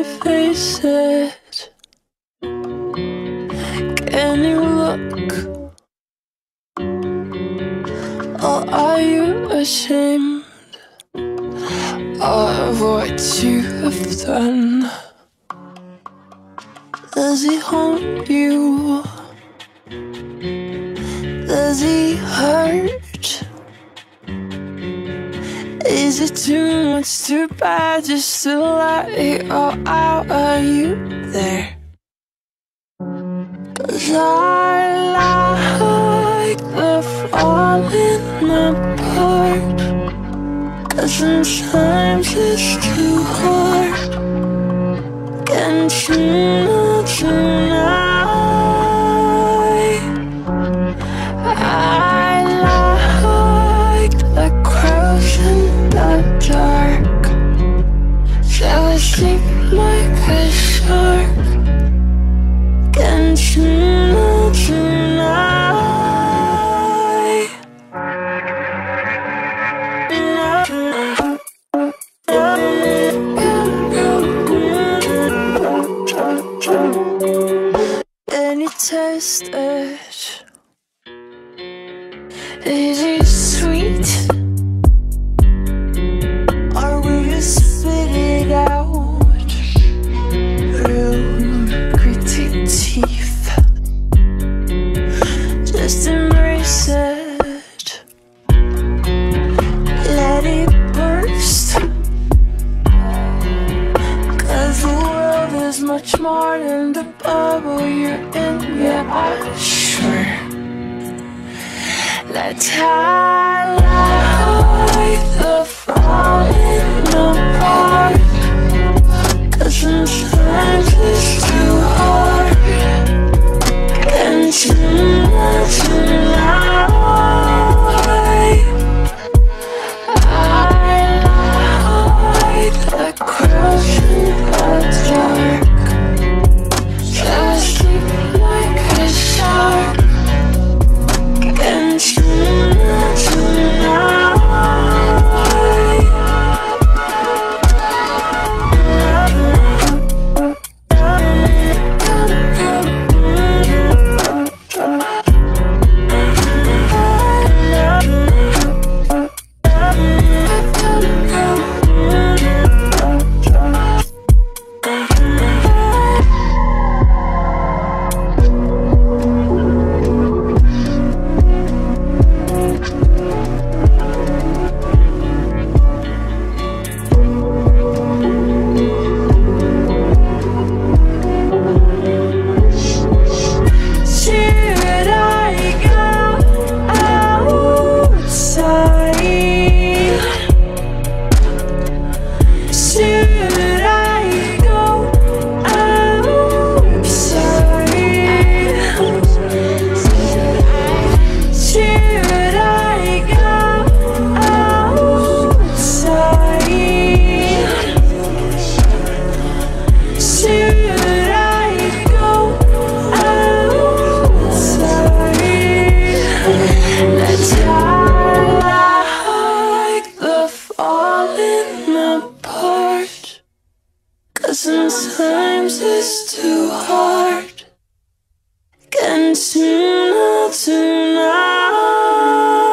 you face it? Can you look? Or are you ashamed of what you have done? Does he haunt you? Does he hurt? Is it too much to bear just to let it all out? Are you there? 'Cause I like the falling apart, 'cause sometimes it's too hard. Can't you know tonight? I like the crowds in the dark, fell asleep like a shark. Can't you know tonight? Can you taste it? Is it sweet? Much more than the bubble you're in, yeah, I'm sure that I like the falling apart, 'cause sometimes it's too hard. Can't you know tonight? I like the crush in the dark, shark. And you know sometimes it's too hard. Can't you know tonight?